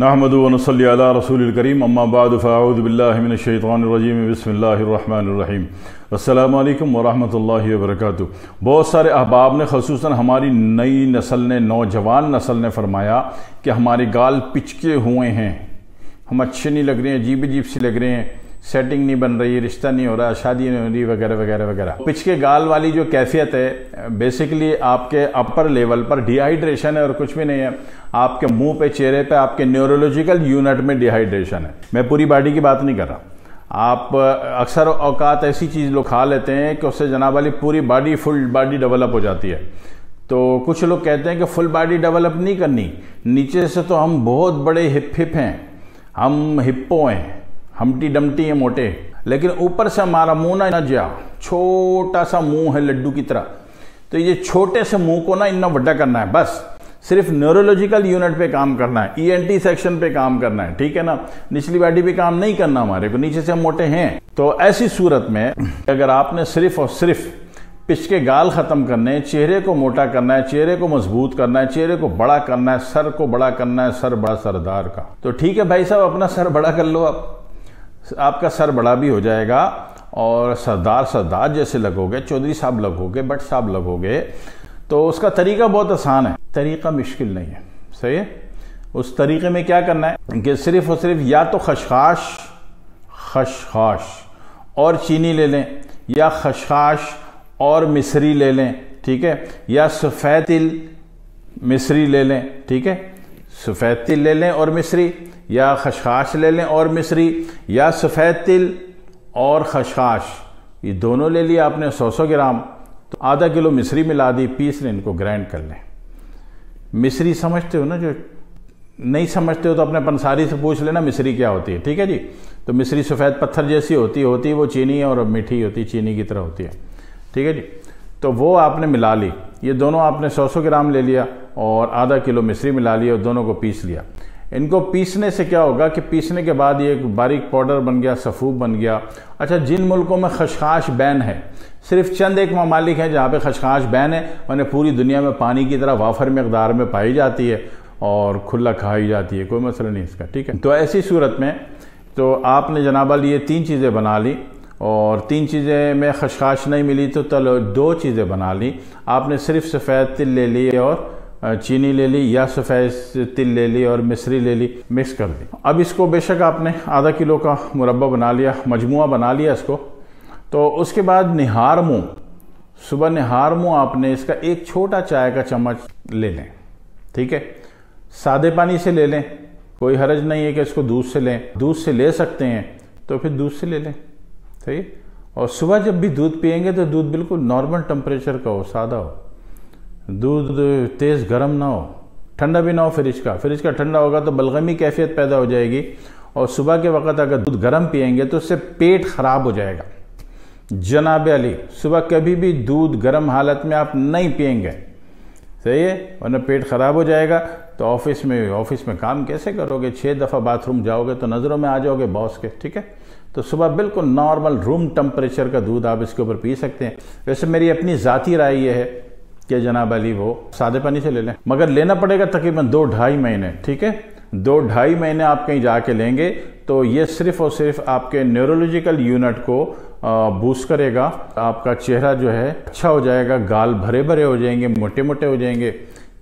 नहमदु व नसल्ली अला रसूलिल करीम अम्मा बाद फ़अऊज़ु बिल्लाहि मिनश शैतानिर रजीम बिस्मिल्लाहिर रहमानिर रहीम। अस्सलामु अलैकुम व रहमतुल्लाहि व बरकातुहू। बहुत सारे अहबाब ने ख़ुसूसन हमारी नई नस्ल ने नौजवान नस्ल ने फ़रमाया कि हमारे गाल पिचके हुए हैं, हम अच्छे नहीं लग रहे हैं, अजीब सी लग रहे हैं, सेटिंग नहीं बन रही, रिश्ता नहीं हो रहा, शादी नहीं हो रही, वगैरह वगैरह वगैरह। पिचके गाल वाली जो कैफियत है बेसिकली आपके अपर लेवल पर डिहाइड्रेशन है और कुछ भी नहीं है। आपके मुंह पे, चेहरे पे, आपके न्यूरोलॉजिकल यूनिट में डिहाइड्रेशन है। मैं पूरी बॉडी की बात नहीं कर रहा। आप अक्सर औकात ऐसी चीज़ लोग खा लेते हैं कि उससे जनाब वाली पूरी बॉडी, फुल बॉडी डेवलप हो जाती है। तो कुछ लोग कहते हैं कि फुल बॉडी डेवलप नहीं करनी, नीचे से तो हम बहुत बड़े हिप हैं, हम हिप्पो हैं, हमटी डमटी है मोटे, लेकिन ऊपर से हमारा मुंह ना जा, छोटा सा मुंह है लड्डू की तरह। तो ये छोटे से मुंह को ना इतना बड़ा करना है, बस सिर्फ न्यूरोलॉजिकल यूनिट पे काम करना है, ईएनटी सेक्शन पे काम करना है, ठीक है ना। निचली बॉडी पे काम नहीं करना हमारे को, नीचे से हम मोटे हैं। तो ऐसी सूरत में अगर आपने सिर्फ और सिर्फ पिचके गाल ख़त्म करने, चेहरे को मोटा करना है, चेहरे को मजबूत करना है, चेहरे को बड़ा करना है, सर को बड़ा करना है, सर बड़ा सरदार का, तो ठीक है भाई साहब, अपना सर बड़ा कर लो। आप आपका सर बड़ा भी हो जाएगा और सरदार सरदार जैसे लगोगे, चौधरी साहब लगोगे, भट्ट साहब लगोगे। तो उसका तरीका बहुत आसान है, तरीका मुश्किल नहीं है, सही है। उस तरीके में क्या करना है कि सिर्फ और सिर्फ या तो खशखाश और चीनी ले लें, या खशखाश और मिश्री ले लें, ठीक है, या सफ़ेद तिल मिश्री ले लें, ठीक है, सफ़ेद तिल ले लें और मिश्री, या खशखाश ले लें और मिश्री, या सफ़ेद तिल और खशखाश, ये दोनों ले लिए आपने 100-100 ग्राम, तो आधा किलो मिश्री मिला दी, पीस लें, इनको ग्राइंड कर लें। मिश्री समझते हो ना, जो नहीं समझते हो तो अपने पंसारी से पूछ लेना मिश्री क्या होती है, ठीक है जी। तो मिश्री सफ़ेद पत्थर जैसी होती है, वो चीनी और मीठी होती है, चीनी की तरह होती है, ठीक है जी। तो वो आपने मिला ली, ये दोनों आपने 100-100 ग्राम ले लिया और आधा किलो मिश्री मिला लिया और दोनों को पीस लिया। इनको पीसने से क्या होगा कि पीसने के बाद ये एक बारीक पाउडर बन गया, सफ़ूफ बन गया। अच्छा, जिन मुल्कों में खशखाश बैन है, सिर्फ चंद एक ममालिक हैं जहाँ पे खशखाश बैन है, उन्हें पूरी दुनिया में पानी की तरह वाफर मकदार में पाई जाती है और खुला खाई जाती है, कोई मसला नहीं इसका, ठीक है। तो ऐसी सूरत में तो आपने जनाब ये 3 चीज़ें बना ली, और 3 चीज़ें में खशखाश नहीं मिली तो चलो 2 चीज़ें बना ली आपने, सिर्फ सफ़ेद तिल ले ली और चीनी ले ली, या सफ़ेद तिल ले ली और मिश्री ले ली, मिक्स कर दी। अब इसको बेशक आपने आधा किलो का मुरब्बा बना लिया, मजमुआ बना लिया इसको। तो उसके बाद निहार मुँह, सुबह निहार मुँह आपने इसका एक छोटा चाय का चम्मच ले लें, ठीक है, सादे पानी से ले लें, कोई हरज नहीं है कि इसको दूध से लें, दूध से ले सकते हैं तो फिर दूध से ले लें, ठीक है। और सुबह जब भी दूध पियेंगे तो दूध बिल्कुल नॉर्मल टेम्परेचर का हो, सादा हो, दूध तेज़ गर्म ना हो, ठंडा भी ना हो। फ्रिज का ठंडा होगा तो बलगमी कैफियत पैदा हो जाएगी, और सुबह के वक्त अगर दूध गर्म पियेंगे तो उससे पेट ख़राब हो जाएगा। जनाब अली, सुबह कभी भी दूध गर्म हालत में आप नहीं पियेंगे, सही है, वरना पेट ख़राब हो जाएगा। तो ऑफिस में काम कैसे करोगे, 6 दफ़ा बाथरूम जाओगे तो नज़रों में आ जाओगे बॉस के, ठीक है। तो सुबह बिल्कुल नॉर्मल रूम टेम्परेचर का दूध आप इसके ऊपर पी सकते हैं। वैसे मेरी अपनी ज़ाती राय ये है कि जनाब अली वो सादे पानी से ले लें, मगर लेना पड़ेगा तकरीबन 2-2.5 महीने, ठीक है, 2-2.5 महीने आप कहीं जाके लेंगे तो ये सिर्फ़ और सिर्फ आपके न्यूरोलॉजिकल यूनिट को बूस्ट करेगा। आपका चेहरा जो है अच्छा हो जाएगा, गाल भरे भरे हो जाएंगे, मोटे मोटे हो जाएंगे,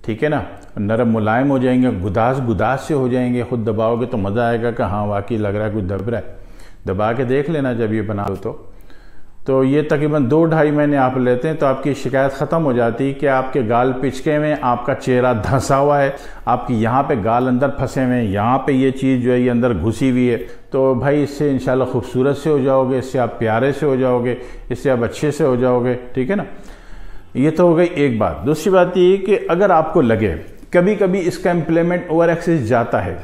ठीक है ना, नरम मुलायम हो जाएंगे, गुदास गुदास से हो जाएंगे। खुद दबाओगे तो मज़ा आएगा कि हाँ वाकई लग रहा है कुछ दब रहा है, दबा के देख लेना जब ये बना लो। तो ये तकरीबन 2-2.5 महीने आप लेते हैं तो आपकी शिकायत ख़त्म हो जाती है कि आपके गाल पिचके में, आपका चेहरा धंसा हुआ है, आपकी यहाँ पे गाल अंदर फंसे हुए हैं, यहाँ पे ये चीज़ जो है ये अंदर घुसी हुई है। तो भाई इससे इंशाल्लाह खूबसूरत से हो जाओगे, इससे आप प्यारे से हो जाओगे, इससे आप अच्छे से हो जाओगे, ठीक है ना। ये तो हो गई एक बात। दूसरी बात ये कि अगर आपको लगे कभी कभी इसका इम्प्लीमेंट ओवर एक्सेस जाता है,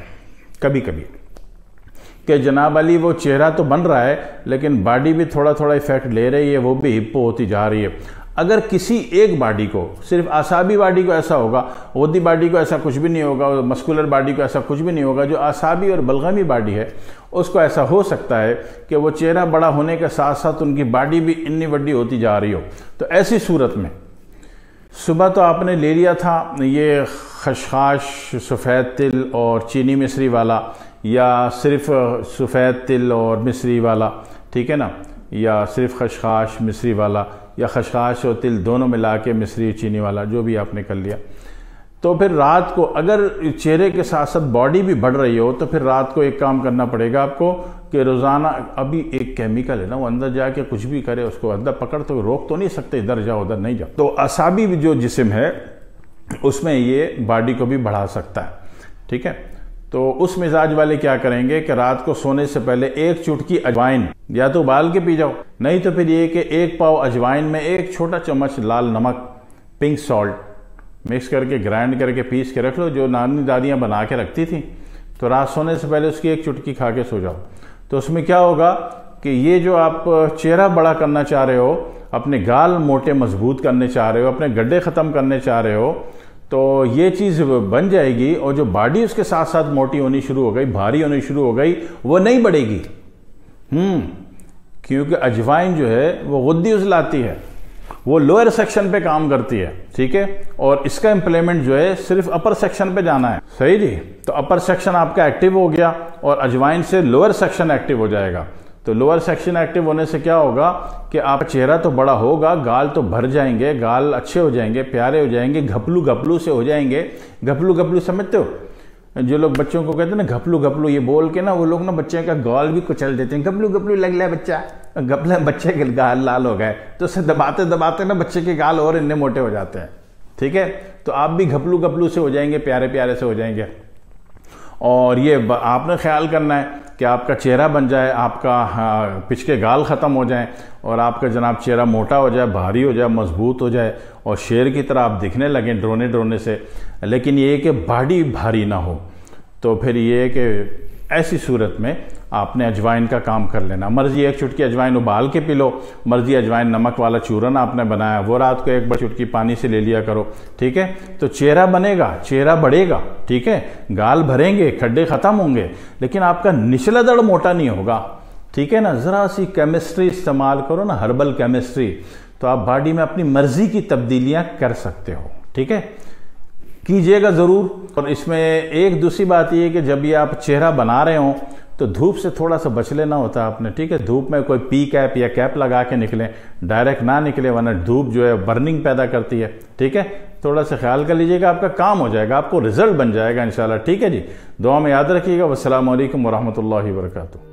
कभी कभी कि जनाब अली वो चेहरा तो बन रहा है लेकिन बॉडी भी थोड़ा थोड़ा इफ़ेक्ट ले रही है, वो भी हिप्पो होती जा रही है। अगर किसी एक बॉडी को, सिर्फ आसाबी बॉडी को ऐसा होगा, ओदी बॉडी को ऐसा कुछ भी नहीं होगा, मस्कुलर बॉडी को ऐसा कुछ भी नहीं होगा, जो आसाबी और बलगमी बॉडी है उसको ऐसा हो सकता है कि वो चेहरा बड़ा होने के साथ साथ उनकी बॉडी भी इतनी बड़ी होती जा रही हो। तो ऐसी सूरत में सुबह तो आपने ले लिया था ये खशखाश, सफ़ेद तिल और चीनी मिस्री वाला, या सिर्फ़ सफ़ेद तिल और मिस्री वाला, ठीक है ना, या सिर्फ़ खशखाश मिस्री वाला, या खशखाश और तिल दोनों मिला के मिस्री चीनी वाला, जो भी आपने कर लिया। तो फिर रात को अगर चेहरे के साथ साथ बॉडी भी बढ़ रही हो तो फिर रात को एक काम करना पड़ेगा आपको कि रोज़ाना अभी एक केमिकल है ना, वो अंदर जाके कुछ भी करे उसको अंदर पकड़ तो रोक तो नहीं सकते, इधर जाओ उधर नहीं जाओ। तो असाबी जो जिस्म है उसमें ये बॉडी को भी बढ़ा सकता है, ठीक है। तो उस मिजाज वाले क्या करेंगे कि रात को सोने से पहले एक चुटकी अजवाइन या तो उबाल के पी जाओ, नहीं तो फिर ये कि एक पाव अजवाइन में एक छोटा चम्मच लाल नमक, पिंक सॉल्ट मिक्स करके ग्राइंड करके पीस के रख लो, जो नानी दादियाँ बना के रखती थी। तो रात सोने से पहले उसकी एक चुटकी खा के सो जाओ। तो उसमें क्या होगा कि ये जो आप चेहरा बड़ा करना चाह रहे हो, अपने गाल मोटे मजबूत करने चाह रहे हो, अपने गड्ढे ख़त्म करने चाह रहे हो, तो ये चीज़ बन जाएगी और जो बॉडी उसके साथ साथ मोटी होनी शुरू हो गई, भारी होनी शुरू हो गई, वो नहीं बढ़ेगी। क्योंकि अजवाइन जो है वो गुद्दी उजलाती है, वो लोअर सेक्शन पे काम करती है, ठीक है, और इसका इम्प्लीमेंट जो है सिर्फ अपर सेक्शन पे जाना है, सही जी। तो अपर सेक्शन आपका एक्टिव हो गया और अजवाइन से लोअर सेक्शन एक्टिव हो जाएगा। तो लोअर सेक्शन एक्टिव होने से क्या होगा कि आपका चेहरा तो बड़ा होगा, गाल तो भर जाएंगे, गाल अच्छे हो जाएंगे, प्यारे हो जाएंगे, घपलू घपलू से हो जाएंगे। घपलू घपलू समझते हो, जो लोग बच्चों को कहते हैं ना घपलू घपलू, ये बोल के ना वो लोग ना बच्चे का गाल भी कुचल देते हैं, घपलू घपलू लग रहा है बच्चा, घपला बच्चे के गाल लाल हो गए, तो उसे दबाते दबाते ना बच्चे के गाल और इतने मोटे हो जाते हैं, ठीक है। तो आप भी घपलू घपलू से हो जाएंगे, प्यारे प्यारे से हो जाएंगे। और ये आपने ख्याल करना है कि आपका चेहरा बन जाए, आपका पिछके गाल ख़त्म हो जाएं और आपका जनाब चेहरा मोटा हो जाए, भारी हो जाए, मजबूत हो जाए और शेर की तरह आप दिखने लगें ड्रोने ड्रोने से। लेकिन ये कि बॉडी भारी ना हो। तो फिर ये कि ऐसी सूरत में आपने अजवाइन का काम कर लेना, मर्जी एक चुटकी अजवाइन उबाल के पी लो, मर्जी अजवाइन नमक वाला चूरन आपने बनाया वो रात को एक बड़ी चुटकी पानी से ले लिया करो, ठीक है। तो चेहरा बनेगा, चेहरा बढ़ेगा, ठीक है, गाल भरेंगे, खड्डे ख़त्म होंगे, लेकिन आपका निचला धड़ मोटा नहीं होगा, ठीक है ना। ज़रा सी केमिस्ट्री इस्तेमाल करो ना, हर्बल केमिस्ट्री, तो आप बॉडी में अपनी मर्जी की तब्दीलियाँ कर सकते हो, ठीक है, कीजिएगा ज़रूर। और इसमें एक दूसरी बात यह है कि जब ये आप चेहरा बना रहे हों तो धूप से थोड़ा सा बच लेना होता है आपने, ठीक है। धूप में कोई पी कैप या कैप लगा के निकलें, डायरेक्ट ना निकले, वरना धूप जो है बर्निंग पैदा करती है, ठीक है। थोड़ा सा ख्याल कर लीजिएगा, आपका काम हो जाएगा, आपको रिजल्ट बन जाएगा इंशाल्लाह, ठीक है जी। दुआ में याद रखिएगा। वस्सलामु अलैकुम वरहमतुल्लाहि वबरकातुहू।